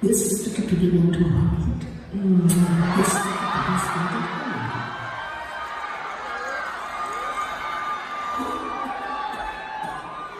This is the beginning to Hollywood. This is the best thing to come.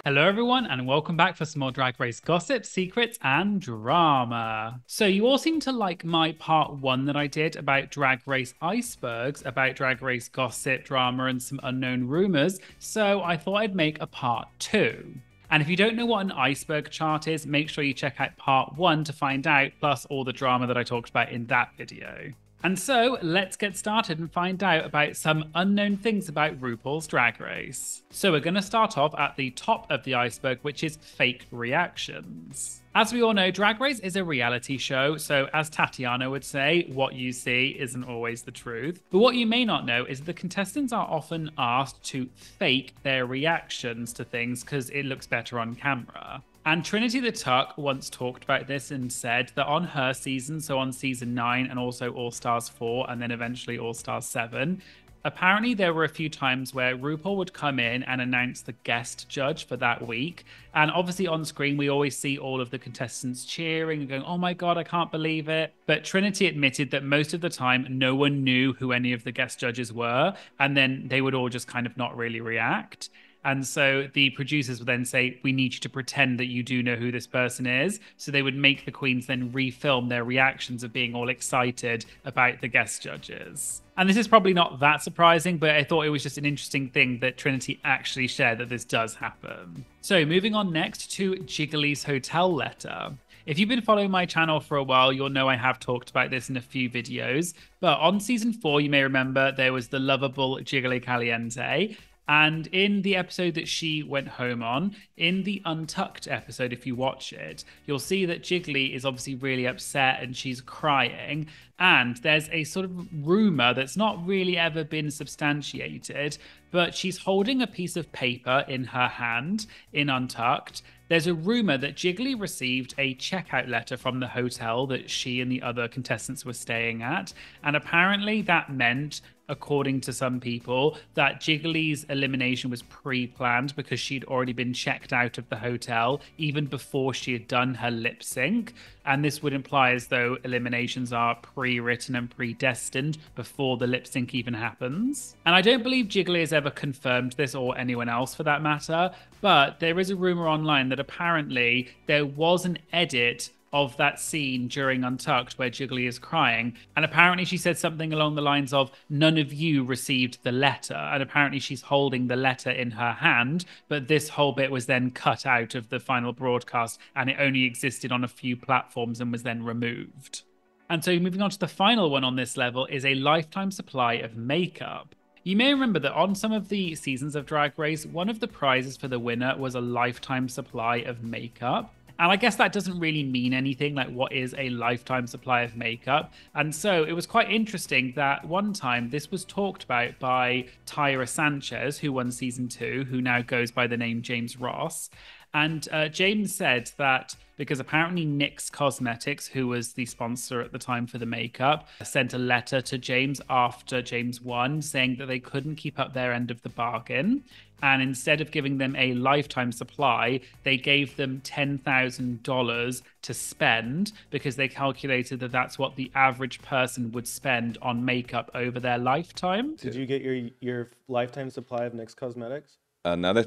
Hello everyone, and welcome back for some more Drag Race gossip, secrets and drama. So you all seem to like my part one that I did about Drag Race icebergs, about Drag Race gossip, drama and some unknown rumours, so I thought I'd make a part two. And if you don't know what an iceberg chart is, make sure you check out part one to find out, plus all the drama that I talked about in that video. And so let's get started and find out about some unknown things about RuPaul's Drag Race. So we're going to start off at the top of the iceberg, which is fake reactions. As we all know, Drag Race is a reality show, so as Tatiana would say, what you see isn't always the truth. But what you may not know is that the contestants are often asked to fake their reactions to things because it looks better on camera. And Trinity the Tuck once talked about this and said that on her season, so on season 9 and also All Stars 4 and then eventually All Stars 7, apparently there were a few times where RuPaul would come in and announce the guest judge for that week. And obviously on screen, we always see all of the contestants cheering and going, oh my God, I can't believe it. But Trinity admitted that most of the time, no one knew who any of the guest judges were. And then they would all just kind of not really react. And so the producers would then say, we need you to pretend that you do know who this person is. So they would make the queens then refilm their reactions of being all excited about the guest judges. And this is probably not that surprising, but I thought it was just an interesting thing that Trinity actually shared that this does happen. So moving on next to Jiggly's Hotel Letter. If you've been following my channel for a while, you'll know I have talked about this in a few videos. But on season 4, you may remember there was the lovable Jiggly Caliente. And in the episode that she went home on, in the Untucked episode, if you watch it, you'll see that Jiggly is obviously really upset and she's crying. And there's a sort of rumor that's not really ever been substantiated, but she's holding a piece of paper in her hand in Untucked. There's a rumor that Jiggly received a checkout letter from the hotel that she and the other contestants were staying at. And apparently that meant, according to some people, that Jiggly's elimination was pre-planned because she'd already been checked out of the hotel even before she had done her lip sync. And this would imply as though eliminations are pre-written and predestined before the lip sync even happens. And I don't believe Jiggly has ever confirmed this, or anyone else for that matter, but there is a rumor online that apparently there was an edit of that scene during Untucked where Jiggly is crying. And apparently she said something along the lines of, none of you received the letter. And apparently she's holding the letter in her hand, but this whole bit was then cut out of the final broadcast and it only existed on a few platforms and was then removed. And so moving on to the final one on this level is a lifetime supply of makeup. You may remember that on some of the seasons of Drag Race, one of the prizes for the winner was a lifetime supply of makeup. And I guess that doesn't really mean anything, like what is a lifetime supply of makeup? And so it was quite interesting that one time this was talked about by Tyra Sanchez, who won season 2, who now goes by the name James Ross. And James said that because apparently Nyx Cosmetics, who was the sponsor at the time for the makeup, sent a letter to James after James won saying that they couldn't keep up their end of the bargain. And instead of giving them a lifetime supply, they gave them $10,000 to spend because they calculated that that's what the average person would spend on makeup over their lifetime. Did you get your lifetime supply of Nyx Cosmetics? Another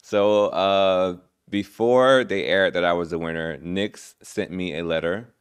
So before they aired that I was the winner, Nyx sent me a letter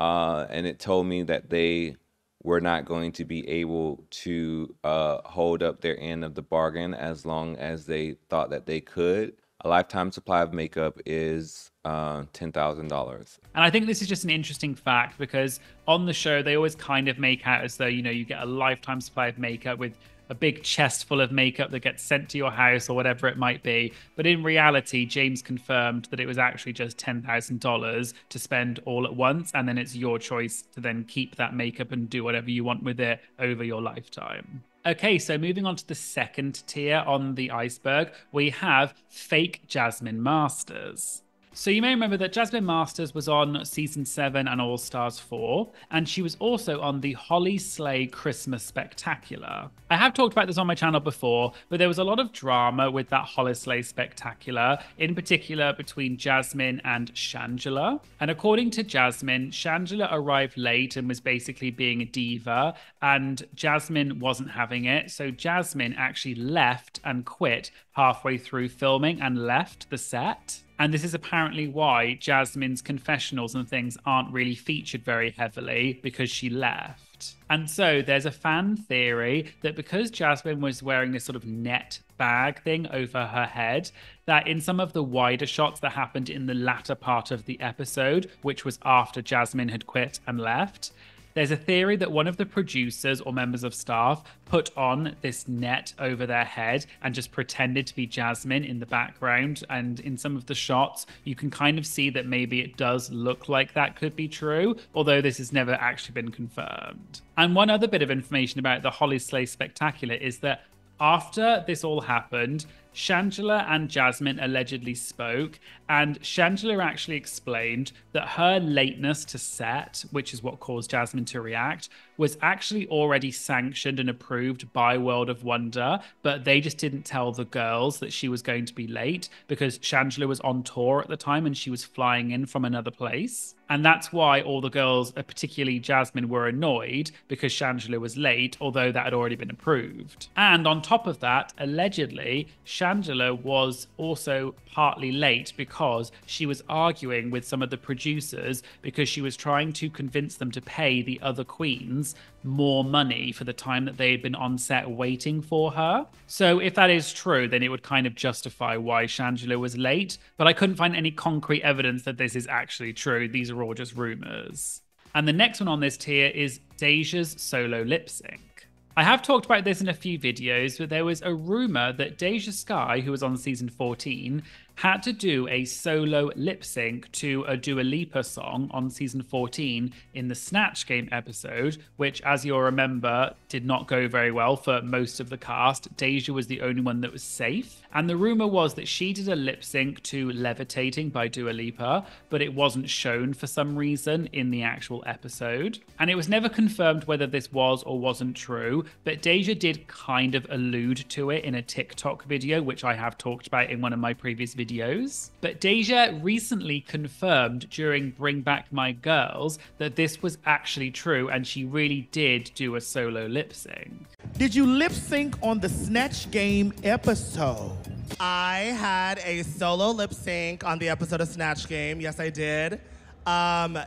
and it told me that they were not going to be able to hold up their end of the bargain as long as they thought that they could. A lifetime supply of makeup is $10,000. And I think this is just an interesting fact because on the show, they always kind of make out as though, you know, you get a lifetime supply of makeup with a big chest full of makeup that gets sent to your house or whatever it might be. But in reality, James confirmed that it was actually just $10,000 to spend all at once. And then it's your choice to then keep that makeup and do whatever you want with it over your lifetime. Okay, so moving on to the second tier on the iceberg, we have fake Jasmine Masters. So you may remember that Jasmine Masters was on season 7 and All Stars 4, and she was also on the Holly Slay Christmas Spectacular. I have talked about this on my channel before, but there was a lot of drama with that Holly Slay Spectacular, in particular between Jasmine and Shangela. And according to Jasmine, Shangela arrived late and was basically being a diva, and Jasmine wasn't having it. So Jasmine actually left and quit halfway through filming and left the set. And this is apparently why Jasmine's confessionals and things aren't really featured very heavily, because she left. And so there's a fan theory that because Jasmine was wearing this sort of net bag thing over her head, that in some of the wider shots that happened in the latter part of the episode, which was after Jasmine had quit and left, there's a theory that one of the producers or members of staff put on this net over their head and just pretended to be Jasmine in the background. And in some of the shots, you can kind of see that maybe it does look like that could be true, although this has never actually been confirmed. And one other bit of information about the Holly Slay Spectacular is that after this all happened, Shangela and Jasmine allegedly spoke, and Shangela actually explained that her lateness to set, which is what caused Jasmine to react, was actually already sanctioned and approved by World of Wonder, but they just didn't tell the girls that she was going to be late because Shangela was on tour at the time and she was flying in from another place. And that's why all the girls, particularly Jasmine, were annoyed because Shangela was late, although that had already been approved. And on top of that, allegedly, Shangela was also partly late because she was arguing with some of the producers because she was trying to convince them to pay the other queens more money for the time that they had been on set waiting for her. So if that is true, then it would kind of justify why Shangela was late, but I couldn't find any concrete evidence that this is actually true. These are all just rumors. And the next one on this tier is DeJa's solo lip sync. I have talked about this in a few videos, but there was a rumor that DeJa Skye, who was on season 14, had to do a solo lip sync to a Dua Lipa song on season 14 in the Snatch Game episode, which, as you'll remember, did not go very well for most of the cast. DeJa was the only one that was safe. And the rumor was that she did a lip sync to Levitating by Dua Lipa, but it wasn't shown for some reason in the actual episode. And it was never confirmed whether this was or wasn't true, but DeJa did kind of allude to it in a TikTok video, which I have talked about in one of my previous videos. But DeJa recently confirmed during Bring Back My Girls that this was actually true and she really did do a solo lip sync. Did you lip sync on the Snatch Game episode? I had a solo lip sync on the episode of Snatch Game. Yes, I did.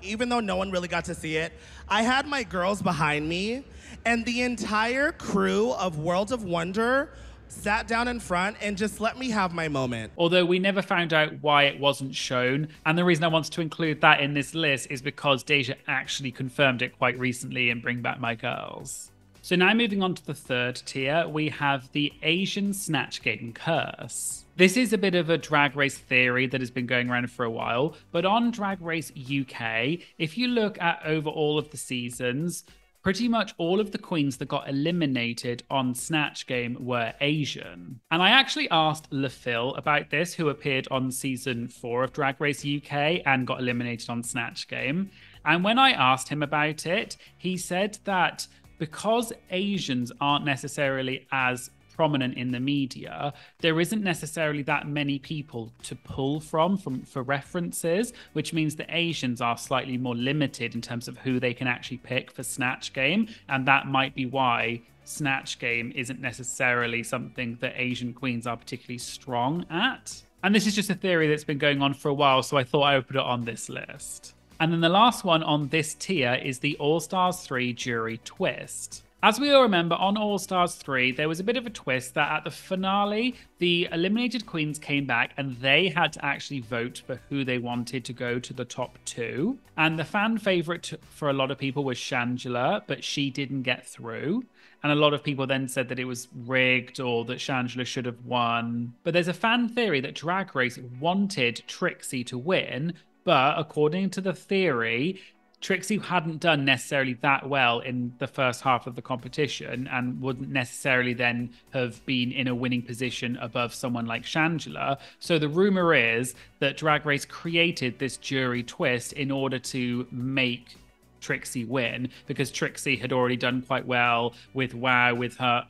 Even though no one really got to see it, I had my girls behind me and the entire crew of World of Wonder sat down in front and just let me have my moment. Although we never found out why it wasn't shown. And the reason I wanted to include that in this list is because DeJa actually confirmed it quite recently in Bring Back My Girls. So now moving on to the third tier, we have the Asian Snatch Game curse. This is a bit of a Drag Race theory that has been going around for a while, but on Drag Race UK, if you look at over all of the seasons, pretty much all of the queens that got eliminated on Snatch Game were Asian. And I actually asked LaPhil about this, who appeared on season 4 of Drag Race UK and got eliminated on Snatch Game. And when I asked him about it, he said that because Asians aren't necessarily as prominent in the media, there isn't necessarily that many people to pull from for references, which means that Asians are slightly more limited in terms of who they can actually pick for Snatch Game, and that might be why Snatch Game isn't necessarily something that Asian queens are particularly strong at. And this is just a theory that's been going on for a while, so I thought I would put it on this list. And then the last one on this tier is the All Stars 3 jury twist. As we all remember, on All Stars 3, there was a bit of a twist that at the finale, the eliminated queens came back and they had to actually vote for who they wanted to go to the top 2. And the fan favorite for a lot of people was Shangela, but she didn't get through. And a lot of people then said that it was rigged or that Shangela should have won. But there's a fan theory that Drag Race wanted Trixie to win, but according to the theory, Trixie hadn't done necessarily that well in the first half of the competition and wouldn't necessarily then have been in a winning position above someone like Shangela. So the rumor is that Drag Race created this jury twist in order to make Trixie win, because Trixie had already done quite well with WOW, with her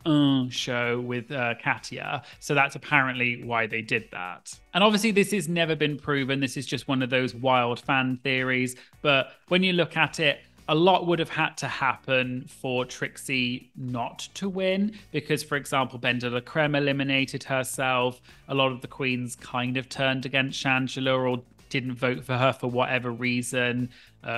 show with Katya. So that's apparently why they did that. And obviously this has never been proven. This is just one of those wild fan theories. But when you look at it, a lot would have had to happen for Trixie not to win, because, for example, Ben de la Creme eliminated herself. A lot of the queens kind of turned against Shangela or didn't vote for her for whatever reason.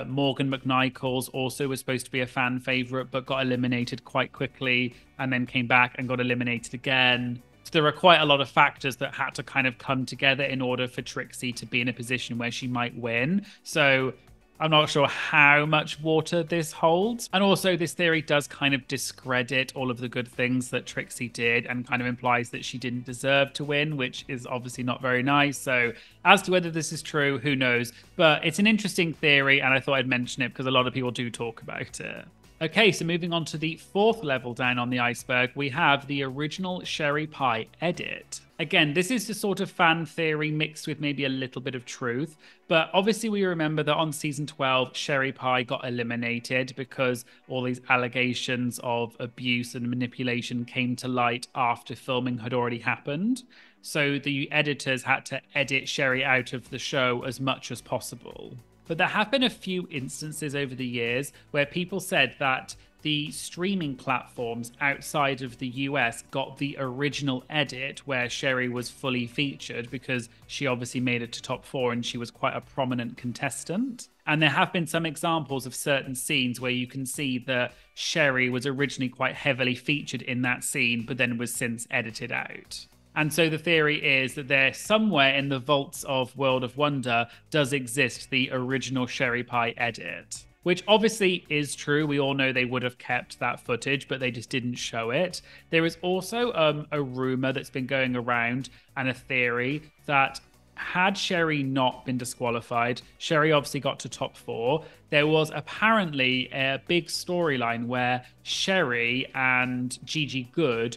Morgan McNichols also was supposed to be a fan favorite, but got eliminated quite quickly and then came back and got eliminated again. So there are quite a lot of factors that had to kind of come together in order for Trixie to be in a position where she might win. So I'm not sure how much water this holds. And also this theory does kind of discredit all of the good things that Trixie did and kind of implies that she didn't deserve to win, which is obviously not very nice. So as to whether this is true, who knows? But it's an interesting theory and I thought I'd mention it because a lot of people do talk about it. Okay, so moving on to the fourth level down on the iceberg, we have the original Sherry Pie edit. Again, this is the sort of fan theory mixed with maybe a little bit of truth. But obviously we remember that on season 12, Sherry Pie got eliminated because all these allegations of abuse and manipulation came to light after filming had already happened. So the editors had to edit Sherry out of the show as much as possible. But there have been a few instances over the years where people said that the streaming platforms outside of the US got the original edit where Sherry was fully featured, because she obviously made it to top 4 and she was quite a prominent contestant. And there have been some examples of certain scenes where you can see that Sherry was originally quite heavily featured in that scene, but then was since edited out. And so the theory is that there somewhere in the vaults of World of Wonder does exist the original Sherry Pie edit, which obviously is true. We all know they would have kept that footage, but they just didn't show it. There is also a rumor that's been going around and a theory that had Sherry not been disqualified, Sherry obviously got to top 4. There was apparently a big storyline where Sherry and Gigi Goode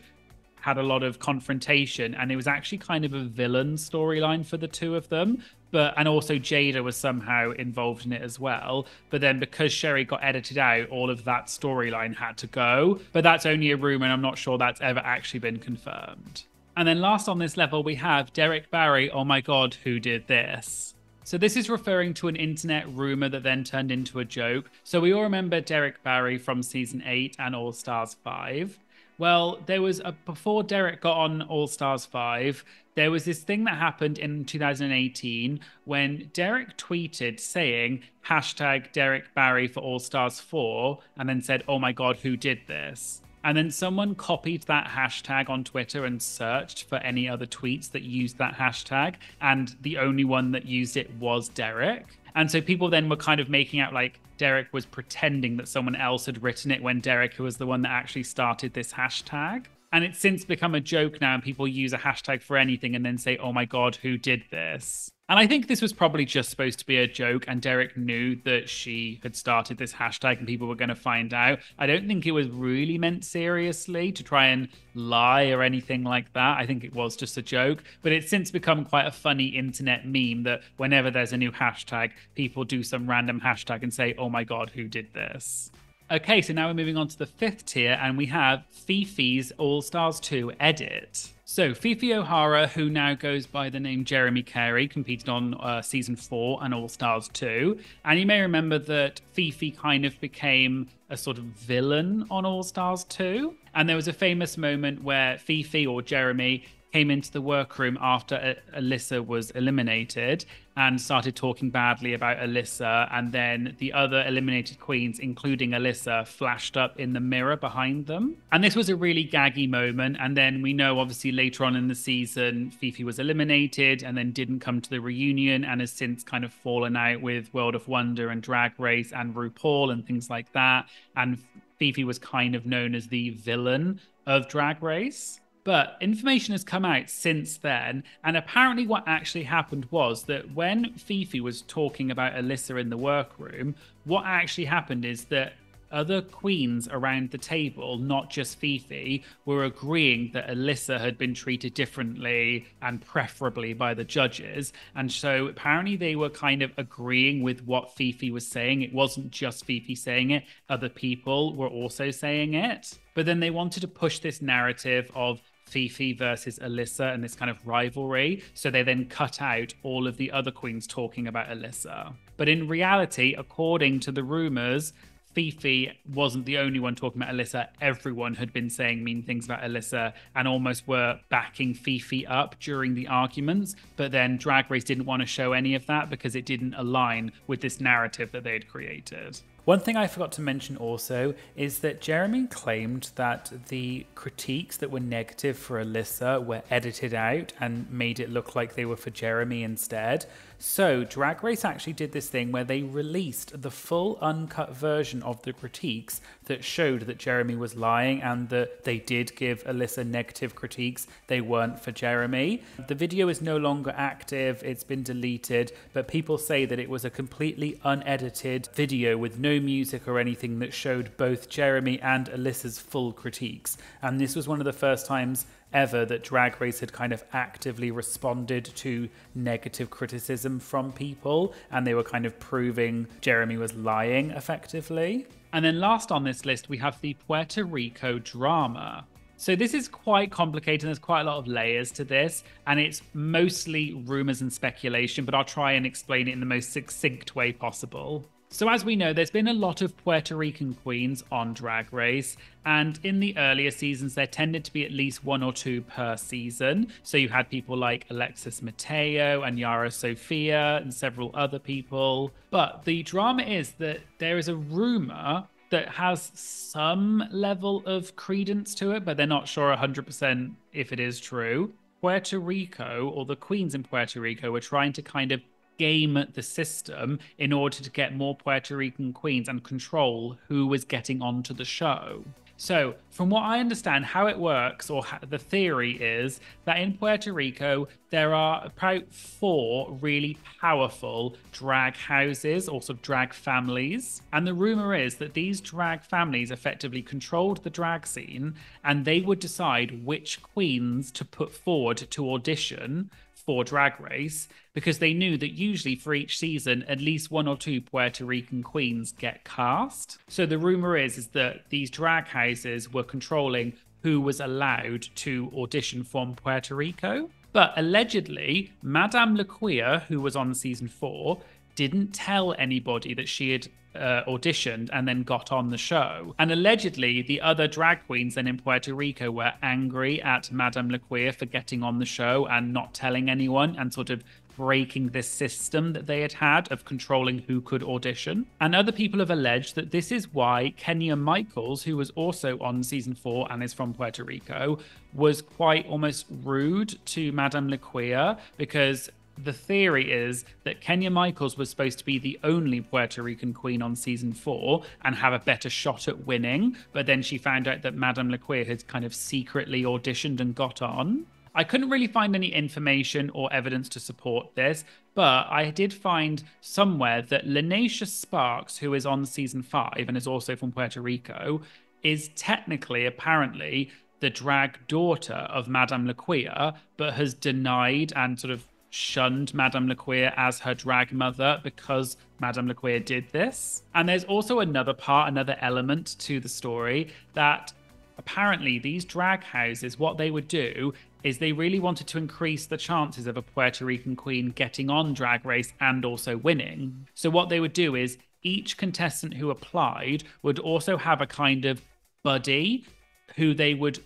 had a lot of confrontation, and it was actually kind of a villain storyline for the two of them. And also Jada was somehow involved in it as well. But then because Sherry got edited out, all of that storyline had to go. But that's only a rumor, and I'm not sure that's ever actually been confirmed. And then last on this level, we have Derek Barry. Oh my God, who did this? So this is referring to an internet rumor that then turned into a joke. So we all remember Derek Barry from season 8 and All Stars 5. Well, there was before Derek got on All Stars 5, there was this thing that happened in 2018 when Derek tweeted saying hashtag Derek Barry for All Stars 4 and then said, oh my God, who did this? And then someone copied that hashtag on Twitter and searched for any other tweets that used that hashtag. And the only one that used it was Derek. And so people then were kind of making out like Derek was pretending that someone else had written it when Derek was the one that actually started this hashtag. And it's since become a joke now, and people use a hashtag for anything and then say, oh my God, who did this? And I think this was probably just supposed to be a joke, and Derek knew that she had started this hashtag and people were going to find out. I don't think it was really meant seriously to try and lie or anything like that. I think it was just a joke, but it's since become quite a funny internet meme that whenever there's a new hashtag, people do some random hashtag and say, oh my God, who did this? Okay, so now we're moving on to the 5th tier, and we have Phi Phi's All Stars 2 edit. So Phi Phi O'Hara, who now goes by the name Jeremy Carey, competed on season 4 and All Stars 2. And you may remember that Phi Phi kind of became a sort of villain on All Stars 2. And there was a famous moment where Phi Phi, or Jeremy, came into the workroom after Alyssa was eliminated and started talking badly about Alyssa. And then the other eliminated queens, including Alyssa, flashed up in the mirror behind them. And this was a really gaggy moment. And then we know, obviously, later on in the season, Phi Phi was eliminated and then didn't come to the reunion and has since kind of fallen out with World of Wonder and Drag Race and RuPaul and things like that. And Phi Phi was kind of known as the villain of Drag Race. But information has come out since then, and apparently what actually happened was that when Phi Phi was talking about Alyssa in the workroom, what actually happened is that other queens around the table, not just Phi Phi, were agreeing that Alyssa had been treated differently and preferably by the judges. And so apparently they were kind of agreeing with what Phi Phi was saying. It wasn't just Phi Phi saying it, other people were also saying it. But then they wanted to push this narrative of Phi Phi versus Alyssa and this kind of rivalry. So they then cut out all of the other queens talking about Alyssa. But in reality, according to the rumors, Phi Phi wasn't the only one talking about Alyssa. Everyone had been saying mean things about Alyssa and almost were backing Phi Phi up during the arguments. But then Drag Race didn't want to show any of that because it didn't align with this narrative that they had created. One thing I forgot to mention also is that Jeremy claimed that the critiques that were negative for Alyssa were edited out and made it look like they were for Jeremy instead. So Drag Race actually did this thing where they released the full uncut version of the critiques that showed that Jeremy was lying and that they did give Alyssa negative critiques. They weren't for Jeremy. The video is no longer active. It's been deleted, but people say that it was a completely unedited video with no music or anything that showed both Jeremy and Alyssa's full critiques. And this was one of the first times ever that Drag Race had kind of actively responded to negative criticism from people, and they were kind of proving Jeremy was lying effectively. And then last on this list, we have the Puerto Rico drama. So this is quite complicated. There's quite a lot of layers to this, and it's mostly rumors and speculation, but I'll try and explain it in the most succinct way possible. So as we know, there's been a lot of Puerto Rican queens on Drag Race, and in the earlier seasons, there tended to be at least one or two per season. So you had people like Alexis Mateo and Yara Sofia and several other people. But the drama is that there is a rumor that has some level of credence to it, but they're not sure 100% if it is true. Puerto Rico, or the queens in Puerto Rico, were trying to kind of game the system in order to get more Puerto Rican queens and control who was getting onto the show. So from what I understand, how it works, or the theory is that in Puerto Rico, there are about 4 really powerful drag houses, or sort of drag families. And the rumor is that these drag families effectively controlled the drag scene, and they would decide which queens to put forward to audition for Drag Race, because they knew that usually for each season, at least one or two Puerto Rican queens get cast. So the rumor is that these drag houses were controlling who was allowed to audition from Puerto Rico. But allegedly, Madame LaQueer, who was on season 4, didn't tell anybody that she had auditioned and then got on the show. And allegedly, the other drag queens then in Puerto Rico were angry at Madame LaQueer for getting on the show and not telling anyone and sort of breaking this system that they had of controlling who could audition. And other people have alleged that this is why Kenya Michaels, who was also on season 4 and is from Puerto Rico, was quite almost rude to Madame LaQueer, because the theory is that Kenya Michaels was supposed to be the only Puerto Rican queen on season 4 and have a better shot at winning, but then she found out that Madame LaQueer had kind of secretly auditioned and got on. I couldn't really find any information or evidence to support this, but I did find somewhere that Lanesha Sparks, who is on season 5 and is also from Puerto Rico, is technically, apparently, the drag daughter of Madame LaQueer, but has denied and sort of shunned Madame LaQueer as her drag mother because Madame LaQueer did this. And there's also another part, another element to the story, that apparently these drag houses, what they would do is they really wanted to increase the chances of a Puerto Rican queen getting on Drag Race and also winning. So what they would do is each contestant who applied would also have a kind of buddy who they would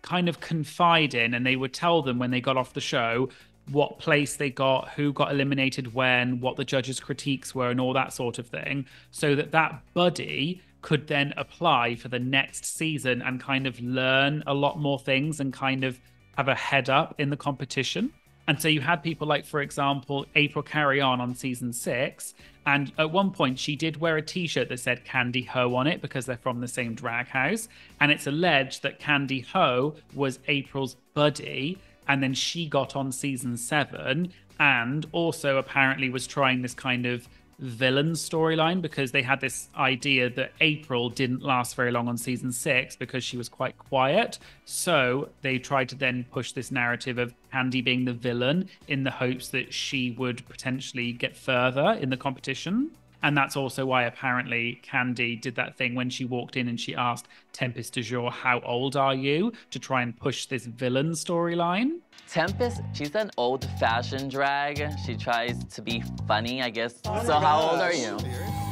kind of confide in, and they would tell them when they got off the show what place they got, who got eliminated when, what the judges' critiques were, and all that sort of thing, so that that buddy could then apply for the next season and kind of learn a lot more things and kind of have a head up in the competition. And so you had people like, for example, April Carry on season 6. And at one point she did wear a t-shirt that said Candy Ho on it because they're from the same drag house. And it's alleged that Candy Ho was April's buddy. And then she got on season 7 and also apparently was trying this kind of villain storyline because they had this idea that April didn't last very long on season 6 because she was quite quiet. So they tried to then push this narrative of Candy being the villain in the hopes that she would potentially get further in the competition. And that's also why apparently Candy did that thing when she walked in and she asked Tempest du Jour, how old are you? To try and push this villain storyline. Tempest, she's an old-fashioned drag. She tries to be funny, I guess. Oh so how old are you?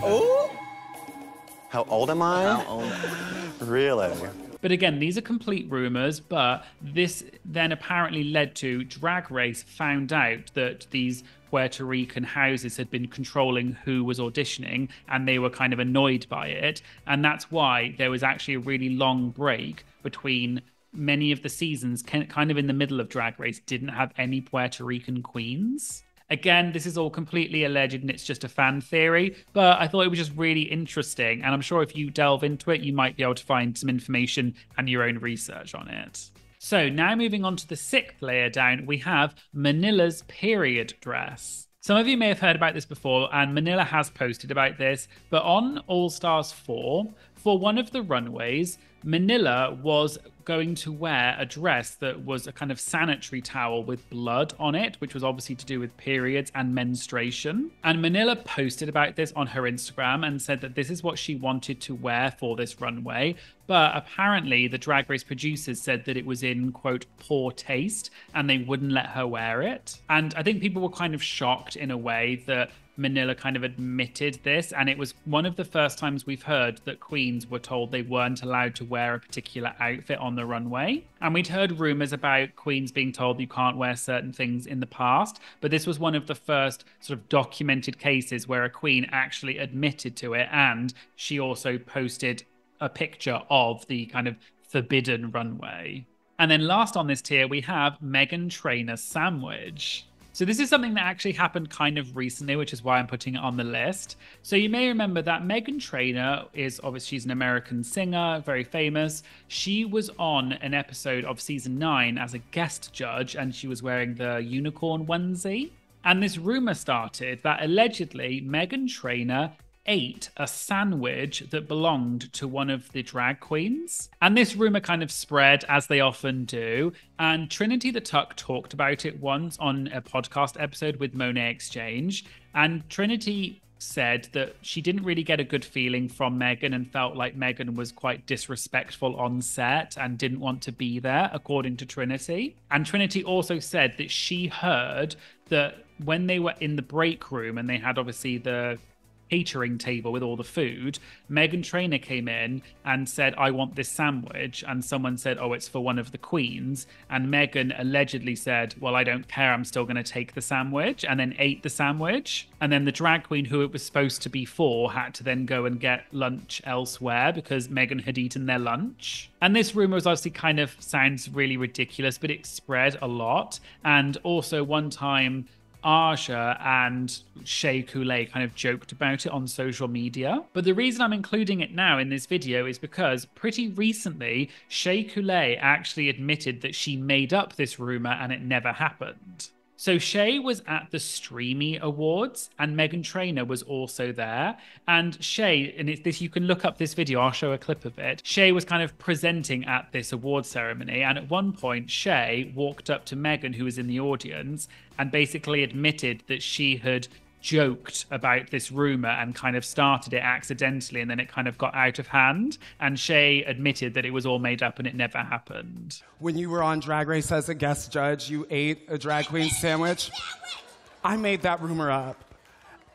Oh! How old am I? How old? Really? But again, these are complete rumors, but this then apparently led to Drag Race found out that these Puerto Rican houses had been controlling who was auditioning, and they were kind of annoyed by it. And that's why there was actually a really long break between many of the seasons, kind of in the middle of Drag Race, didn't have any Puerto Rican queens. Again, this is all completely alleged and it's just a fan theory, but I thought it was just really interesting. And I'm sure if you delve into it, you might be able to find some information and your own research on it. So now moving on to the 6th layer down, we have Manila's period dress. Some of you may have heard about this before, and Manila has posted about this, but on All Stars 4, for one of the runways, Manila was going to wear a dress that was a kind of sanitary towel with blood on it, which was obviously to do with periods and menstruation. And Manila posted about this on her Instagram and said that this is what she wanted to wear for this runway. But apparently the Drag Race producers said that it was in, quote, poor taste, and they wouldn't let her wear it. And I think people were kind of shocked in a way that Manila kind of admitted this, and it was one of the first times we've heard that queens were told they weren't allowed to wear a particular outfit on the runway. And we'd heard rumors about queens being told you can't wear certain things in the past, but this was one of the first sort of documented cases where a queen actually admitted to it, and she also posted a picture of the kind of forbidden runway. And then last on this tier, we have Meghan Trainor sandwich. So this is something that actually happened kind of recently, which is why I'm putting it on the list. So you may remember that Meghan Trainor is, obviously, she's an American singer, very famous. She was on an episode of season 9 as a guest judge, and she was wearing the unicorn onesie. And this rumor started that allegedly Meghan Trainor ate a sandwich that belonged to one of the drag queens. And this rumor kind of spread, as they often do. And Trinity the Tuck talked about it once on a podcast episode with Monet Exchange. And Trinity said that she didn't really get a good feeling from Meghan and felt like Meghan was quite disrespectful on set and didn't want to be there, according to Trinity. And Trinity also said that she heard that when they were in the break room and they had obviously the catering table with all the food, Meghan Trainor came in and said, I want this sandwich. And someone said, oh, it's for one of the queens. And Meghan allegedly said, well, I don't care, I'm still going to take the sandwich, and then ate the sandwich. And then the drag queen who it was supposed to be for had to then go and get lunch elsewhere because Meghan had eaten their lunch. And this rumor was obviously kind of sounds really ridiculous, but it spread a lot. And also one time, Aja and Shea Coulee kind of joked about it on social media. But the reason I'm including it now in this video is because pretty recently, Shea Coulee actually admitted that she made up this rumor and it never happened. So Shea was at the Streamy Awards and Meghan Trainor was also there. And Shea, and it's this, you can look up this video, I'll show a clip of it. Shea was kind of presenting at this award ceremony. And at one point, Shea walked up to Meghan, who was in the audience, and basically admitted that she had joked about this rumor and kind of started it accidentally, and then it kind of got out of hand. And Shea admitted that it was all made up and it never happened. When you were on Drag Race as a guest judge, you ate a drag queen sandwich. I made that rumor up.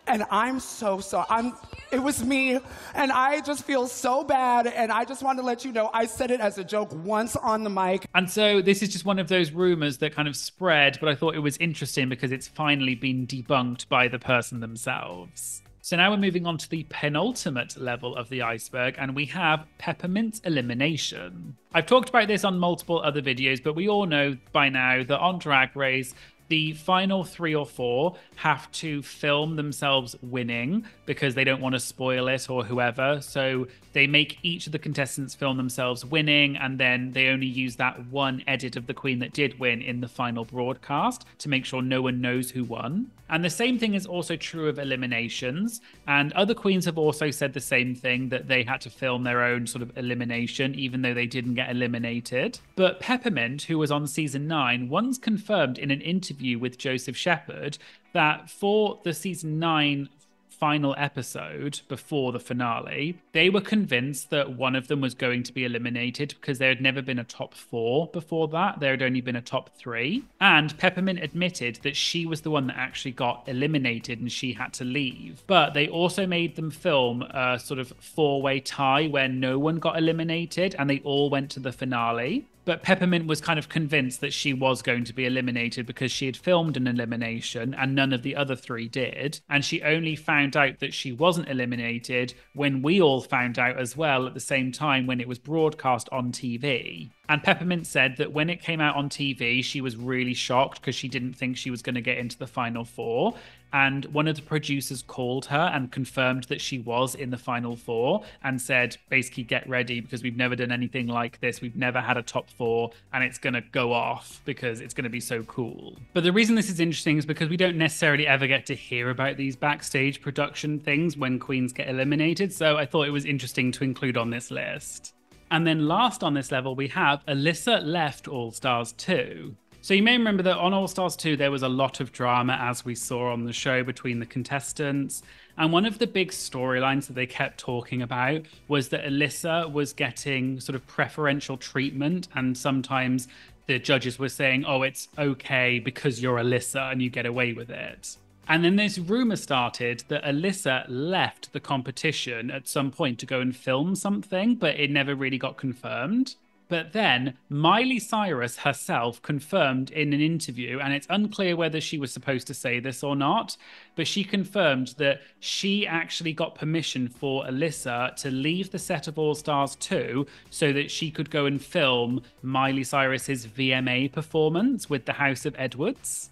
And I'm so sorry. It was me, and I just feel so bad, and I just want to let you know I said it as a joke once on the mic. And so this is just one of those rumors that kind of spread, but I thought it was interesting because it's finally been debunked by the person themselves. So now we're moving on to the penultimate level of the iceberg, and we have Peppermint's elimination. I've talked about this on multiple other videos, but we all know by now that on Drag Race, the final three or four have to film themselves winning because they don't want to spoil it or whoever. So they make each of the contestants film themselves winning, and then they only use that one edit of the queen that did win in the final broadcast to make sure no one knows who won. And the same thing is also true of eliminations. And other queens have also said the same thing, that they had to film their own sort of elimination, even though they didn't get eliminated. But Peppermint, who was on season 9, once confirmed in an interview with Joseph Shepherd that for the season 9 final episode before the finale, they were convinced that one of them was going to be eliminated because there had never been a top 4 before that. There had only been a top 3. And Peppermint admitted that she was the one that actually got eliminated and she had to leave. But they also made them film a sort of 4-way tie where no one got eliminated and they all went to the finale. But Peppermint was kind of convinced that she was going to be eliminated because she had filmed an elimination and none of the other three did. And she only found out that she wasn't eliminated when we all found out as well at the same time when it was broadcast on TV. And Peppermint said that when it came out on TV, she was really shocked because she didn't think she was going to get into the final 4. And one of the producers called her and confirmed that she was in the final 4 and said, basically, get ready because we've never done anything like this. We've never had a top 4 and it's going to go off because it's going to be so cool. But the reason this is interesting is because we don't necessarily ever get to hear about these backstage production things when queens get eliminated. So I thought it was interesting to include on this list. And then last on this level, we have Alyssa left All Stars 2. So you may remember that on All Stars 2, there was a lot of drama, as we saw on the show, between the contestants. And one of the big storylines that they kept talking about was that Alyssa was getting sort of preferential treatment. And sometimes the judges were saying, oh, it's okay because you're Alyssa and you get away with it. And then this rumor started that Alyssa left the competition at some point to go and film something, but it never really got confirmed. But then Miley Cyrus herself confirmed in an interview, and it's unclear whether she was supposed to say this or not, but she confirmed that she actually got permission for Alyssa to leave the set of All Stars 2 so that she could go and film Miley Cyrus's VMA performance with the House of Edwards.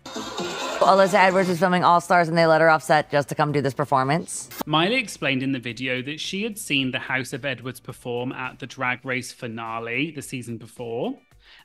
Alyssa Edwards was filming All Stars and they let her off set just to come do this performance. Miley explained in the video that she had seen the House of Edwards perform at the Drag Race finale the season before,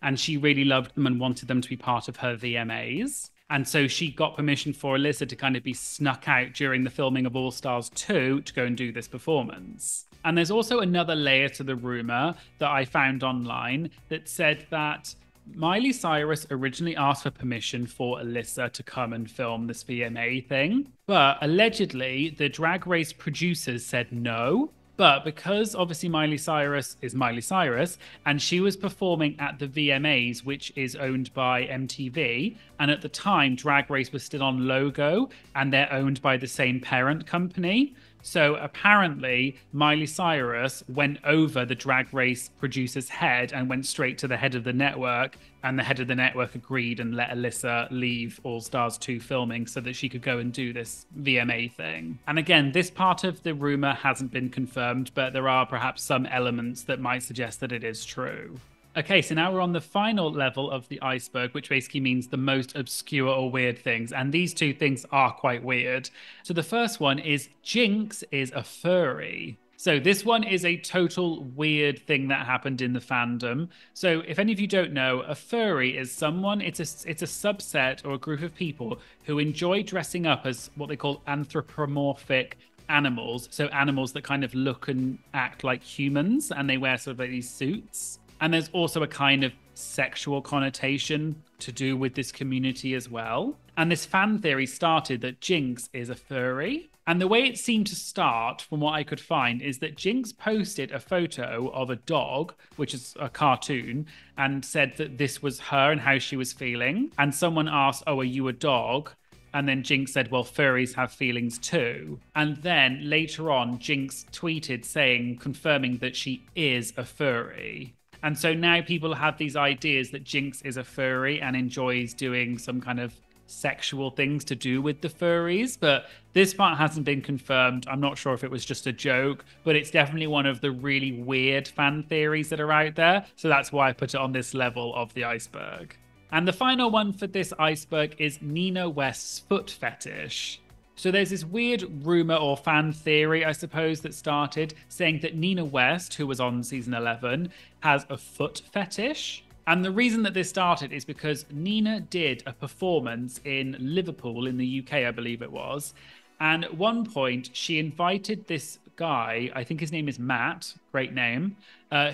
and she really loved them and wanted them to be part of her VMAs. And so she got permission for Alyssa to kind of be snuck out during the filming of All Stars 2 to go and do this performance. And there's also another layer to the rumor that I found online that said that Miley Cyrus originally asked for permission for Alyssa to come and film this VMA thing, but allegedly the Drag Race producers said no. But because obviously Miley Cyrus is Miley Cyrus, and she was performing at the VMAs, which is owned by MTV, and at the time Drag Race was still on Logo, and they're owned by the same parent company. So apparently Miley Cyrus went over the Drag Race producer's head and went straight to the head of the network, and the head of the network agreed and let Alyssa leave All Stars 2 filming so that she could go and do this VMA thing. And again, this part of the rumor hasn't been confirmed, but there are perhaps some elements that might suggest that it is true. Okay, so now we're on the final level of the iceberg, which basically means the most obscure or weird things. And these two things are quite weird. So the first one is Jinkx is a furry. So this one is a total weird thing that happened in the fandom. So if any of you don't know, a furry is someone, it's a subset or a group of people who enjoy dressing up as what they call anthropomorphic animals. So animals that kind of look and act like humans, and they wear sort of like these suits. And there's also a kind of sexual connotation to do with this community as well. And this fan theory started that Jinkx is a furry. And the way it seemed to start, from what I could find, is that Jinkx posted a photo of a dog, which is a cartoon, and said that this was her and how she was feeling. And someone asked, oh, are you a dog? And then Jinkx said, well, furries have feelings too. And then later on, Jinkx tweeted saying, confirming that she is a furry. And so now people have these ideas that Jinkx is a furry and enjoys doing some kind of sexual things to do with the furries. But this part hasn't been confirmed. I'm not sure if it was just a joke, but it's definitely one of the really weird fan theories that are out there. So that's why I put it on this level of the iceberg. And the final one for this iceberg is Nina West's foot fetish. So there's this weird rumor or fan theory, I suppose, that started saying that Nina West, who was on season 11, has a foot fetish. And the reason that this started is because Nina did a performance in Liverpool in the UK, I believe it was. And at one point, she invited this guy, I think his name is Matt, great name,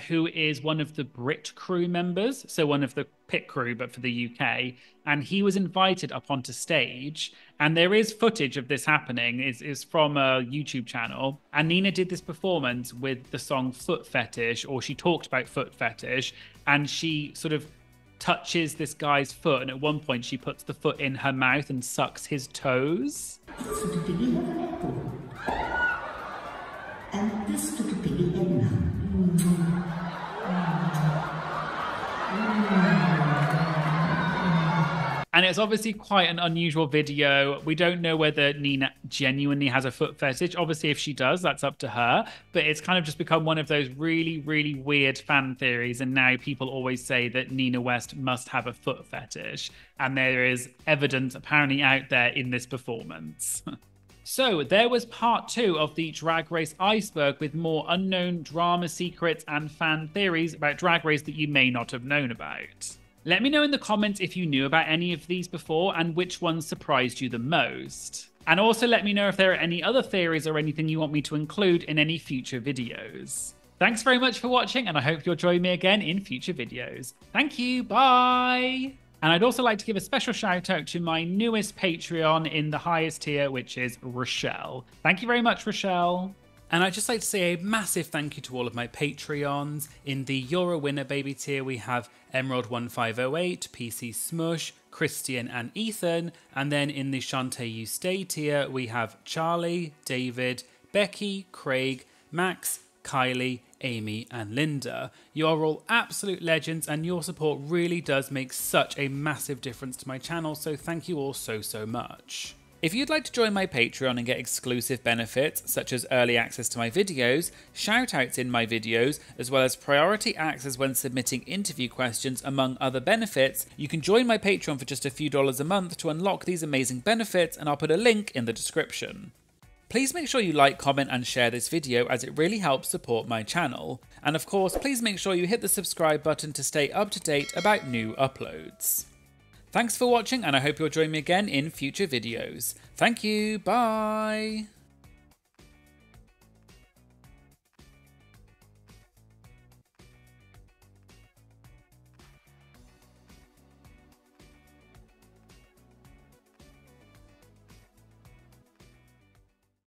who is one of the Brit crew members, so one of the pit crew, but for the UK. And he was invited up onto stage. And there is footage of this happening. It's from a YouTube channel. And Nina did this performance with the song Foot Fetish, or she talked about foot fetish. And she sort of touches this guy's foot. And at one point, she puts the foot in her mouth and sucks his toes. And it's obviously quite an unusual video. We don't know whether Nina genuinely has a foot fetish. Obviously, if she does, that's up to her. But it's kind of just become one of those really, really weird fan theories. And now people always say that Nina West must have a foot fetish. And there is evidence apparently out there in this performance. So there was part two of the Drag Race iceberg with more unknown drama secrets and fan theories about Drag Race that you may not have known about. Let me know in the comments if you knew about any of these before and which ones surprised you the most. And also let me know if there are any other theories or anything you want me to include in any future videos. Thanks very much for watching, and I hope you'll join me again in future videos. Thank you, bye! And I'd also like to give a special shout out to my newest Patreon in the highest tier, which is Rochelle. Thank you very much, Rochelle. And I'd just like to say a massive thank you to all of my Patreons. In the You're a Winner Baby tier, we have Emerald1508, PC Smush, Christian and Ethan. And then in the Shantae You Stay tier, we have Charlie, David, Becky, Craig, Max, Kylie, Amy and Linda. You are all absolute legends, and your support really does make such a massive difference to my channel, so thank you all so, so much. If you'd like to join my Patreon and get exclusive benefits, such as early access to my videos, shoutouts in my videos, as well as priority access when submitting interview questions, among other benefits, you can join my Patreon for just a few dollars a month to unlock these amazing benefits, and I'll put a link in the description. Please make sure you like, comment and share this video, as it really helps support my channel. And of course, please make sure you hit the subscribe button to stay up to date about new uploads. Thanks for watching, and I hope you'll join me again in future videos. Thank you, bye!